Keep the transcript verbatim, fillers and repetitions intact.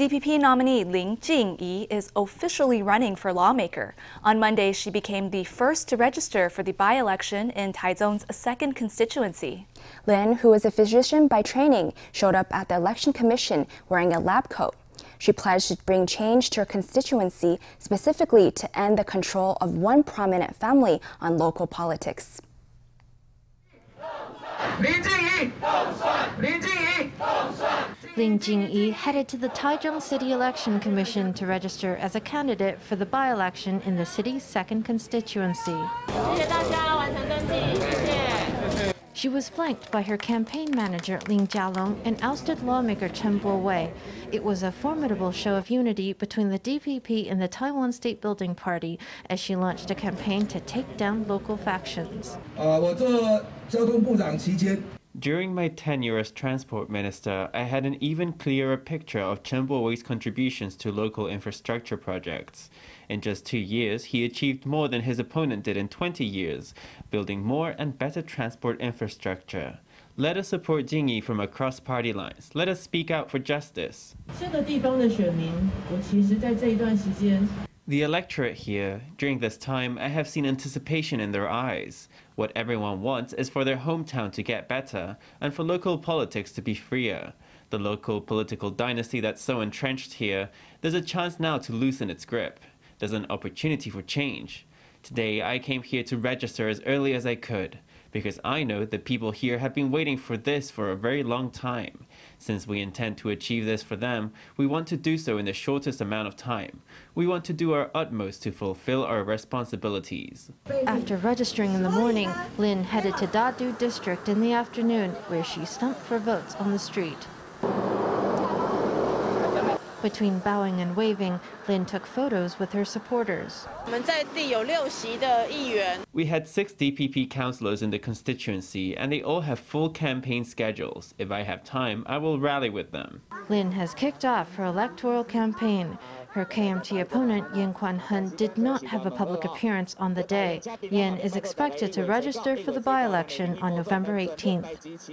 D P P nominee Lin Ching-yi is officially running for lawmaker. On Monday, she became the first to register for the by-election in Taichung's second constituency. Lin, who is a physician by training, showed up at the election commission wearing a lab coat. She pledged to bring change to her constituency, specifically to end the control of one prominent family on local politics. Lin Ching-yi! Lin Ching-yi! Lin Ching-yi headed to the Taichung City Election Commission to register as a candidate for the by-election in the city's second constituency. She was flanked by her campaign manager Lin Chia-lung and ousted lawmaker Chen Po-wei. It was a formidable show of unity between the D P P and the Taiwan Statebuilding Party as she launched a campaign to take down local factions. Uh, During my tenure as transport minister, I had an even clearer picture of Chen Po-wei's contributions to local infrastructure projects. In just two years, he achieved more than his opponent did in twenty years, building more and better transport infrastructure. Let us support Ching-yi from across party lines. Let us speak out for justice. The electorate here, during this time, I have seen anticipation in their eyes. What everyone wants is for their hometown to get better and for local politics to be freer. The local political dynasty that's so entrenched here, there's a chance now to loosen its grip. There's an opportunity for change. Today, I came here to register as early as I could, because I know the people here have been waiting for this for a very long time. Since we intend to achieve this for them, we want to do so in the shortest amount of time. We want to do our utmost to fulfill our responsibilities. After registering in the morning, Lin headed to Dadu District in the afternoon, where she stumped for votes on the street. Between bowing and waving, Lin took photos with her supporters. We had six D P P councillors in the constituency, and they all have full campaign schedules. If I have time, I will rally with them. Lin has kicked off her electoral campaign. Her K M T opponent, Yen Kuan-hun, did not have a public appearance on the day. Yen is expected to register for the by-election on November eighteenth.